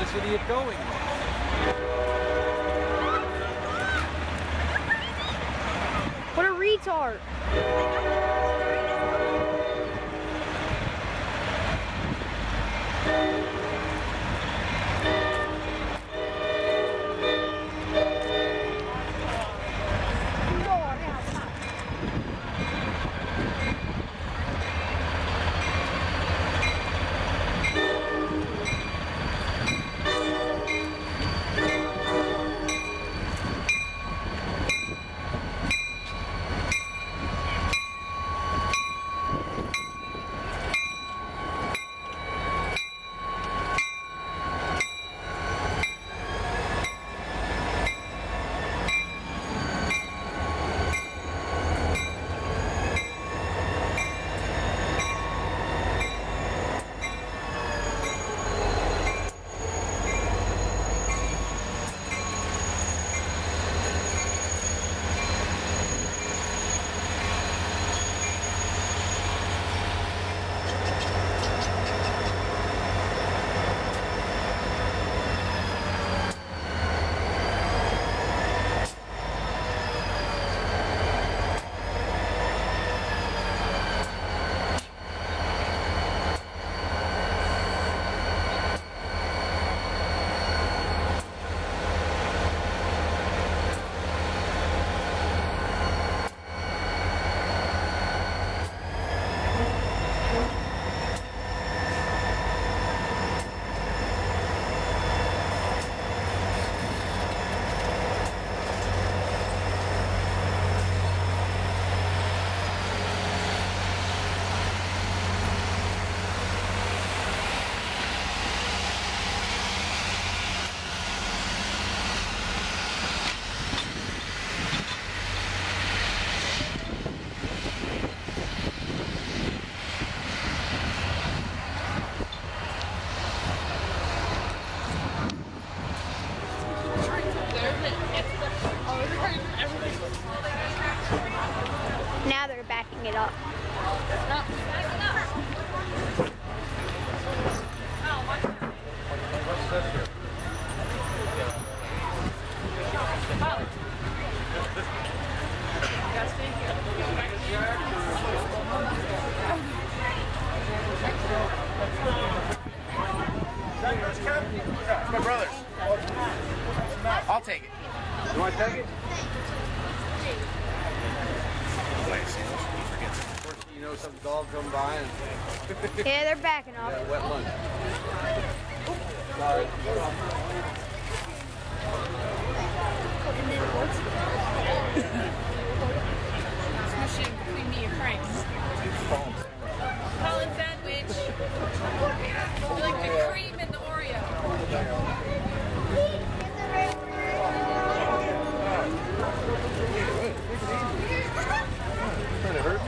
this idiot going? What a retard! Now they're backing it up. That's my brother's. I'll take it. You want to take it? You know, some dog come by and... yeah, they're backing off. Yeah, wet lunch. Sorry. Smashing between me and Frank's. Colin sandwich. You like the cream and the Oreo. Kind of hurt.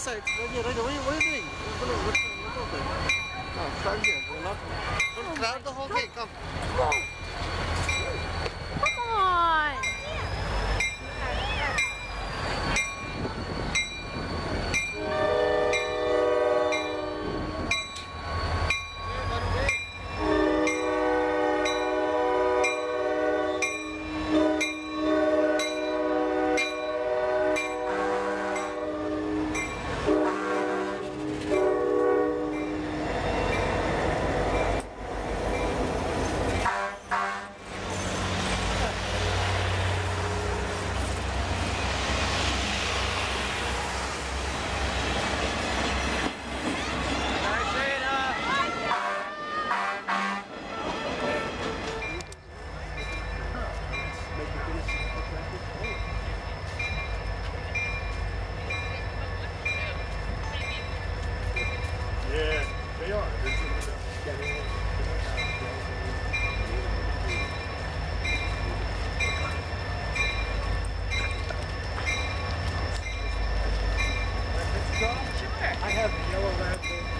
this side. What are you doing? No, stand here. You're not. Don't grab the whole thing. Come. Come on. Sure. I have yellow rabbit.